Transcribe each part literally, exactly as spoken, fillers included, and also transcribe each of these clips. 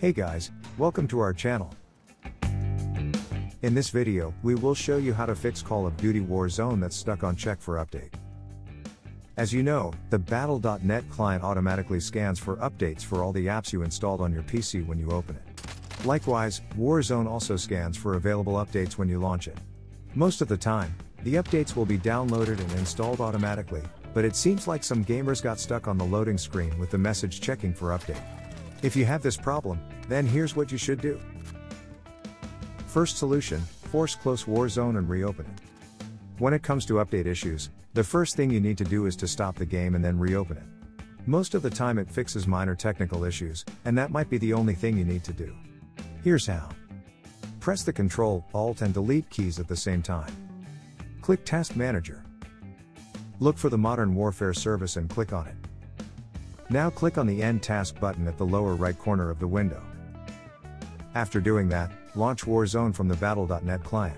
Hey guys, welcome to our channel. In this video, we will show you how to fix Call of Duty Warzone that's stuck on check for update. As you know, the Battle dot net client automatically scans for updates for all the apps you installed on your P C when you open it. Likewise, Warzone also scans for available updates when you launch it. Most of the time, the updates will be downloaded and installed automatically, but it seems like some gamers got stuck on the loading screen with the message checking for update. If you have this problem, then here's what you should do. First solution, force close Warzone and reopen it. When it comes to update issues, the first thing you need to do is to stop the game and then reopen it. Most of the time it fixes minor technical issues, and that might be the only thing you need to do. Here's how. Press the Control, Alt and Delete keys at the same time. Click Task Manager. Look for the Modern Warfare service and click on it. Now click on the End Task button at the lower right corner of the window. After doing that, launch Warzone from the Battle dot net client.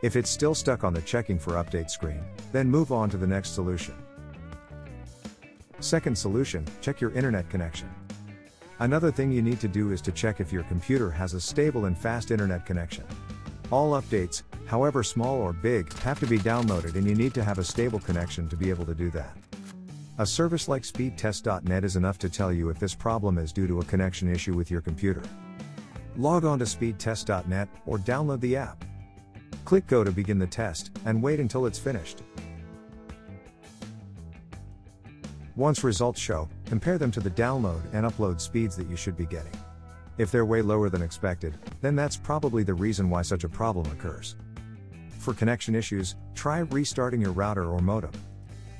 If it's still stuck on the checking for update screen, then move on to the next solution. Second solution, check your internet connection. Another thing you need to do is to check if your computer has a stable and fast internet connection. All updates, however small or big, have to be downloaded and you need to have a stable connection to be able to do that. A service like speed test dot net is enough to tell you if this problem is due to a connection issue with your computer. Log on to speed test dot net or download the app. Click Go to begin the test and wait until it's finished. Once results show, compare them to the download and upload speeds that you should be getting. If they're way lower than expected, then that's probably the reason why such a problem occurs. For connection issues, try restarting your router or modem.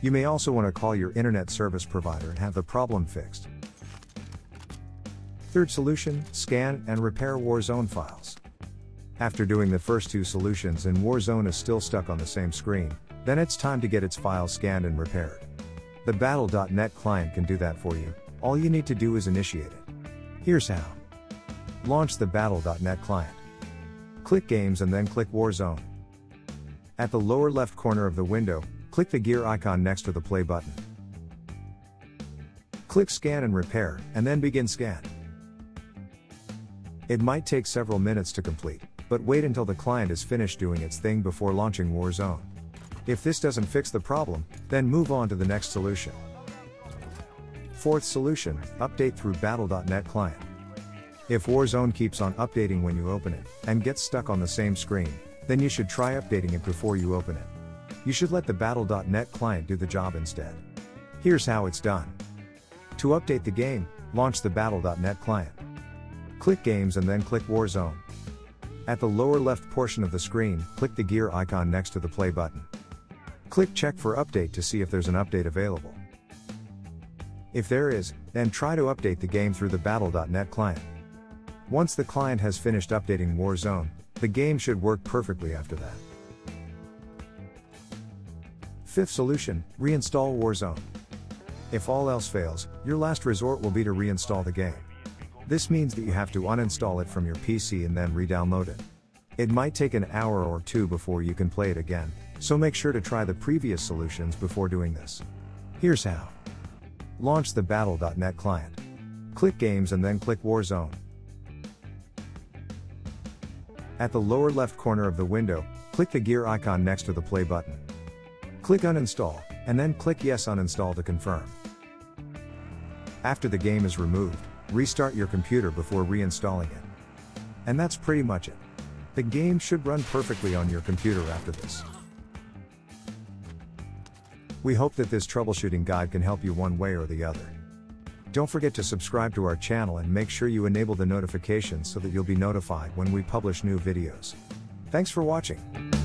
You may also want to call your internet service provider and have the problem fixed. Third solution, scan and repair Warzone files. After doing the first two solutions and Warzone is still stuck on the same screen, then it's time to get its files scanned and repaired. The Battle dot net client can do that for you. All you need to do is initiate it. Here's how. Launch the Battle dot net client. Click Games and then click Warzone. At the lower left corner of the window, click the gear icon next to the play button. Click Scan and Repair, and then begin scan. It might take several minutes to complete, but wait until the client is finished doing its thing before launching Warzone. If this doesn't fix the problem, then move on to the next solution. Fourth solution, update through Battle dot net client. If Warzone keeps on updating when you open it, and gets stuck on the same screen, then you should try updating it before you open it. You should let the Battle dot net client do the job instead. Here's how it's done. To update the game, launch the Battle dot net client. Click Games and then click Warzone. At the lower left portion of the screen, click the gear icon next to the play button. Click Check for Update to see if there's an update available. If there is, then try to update the game through the Battle dot net client. Once the client has finished updating Warzone, the game should work perfectly after that. Fifth solution, reinstall Warzone. If all else fails, your last resort will be to reinstall the game. This means that you have to uninstall it from your P C and then re-download it. It might take an hour or two before you can play it again, so make sure to try the previous solutions before doing this. Here's how. Launch the Battle dot net client. Click Games and then click Warzone. At the lower left corner of the window, click the gear icon next to the play button. Click Uninstall, and then click Yes Uninstall to confirm. After the game is removed, restart your computer before reinstalling it. And that's pretty much it. The game should run perfectly on your computer after this. We hope that this troubleshooting guide can help you one way or the other. Don't forget to subscribe to our channel and make sure you enable the notifications so that you'll be notified when we publish new videos. Thanks for watching.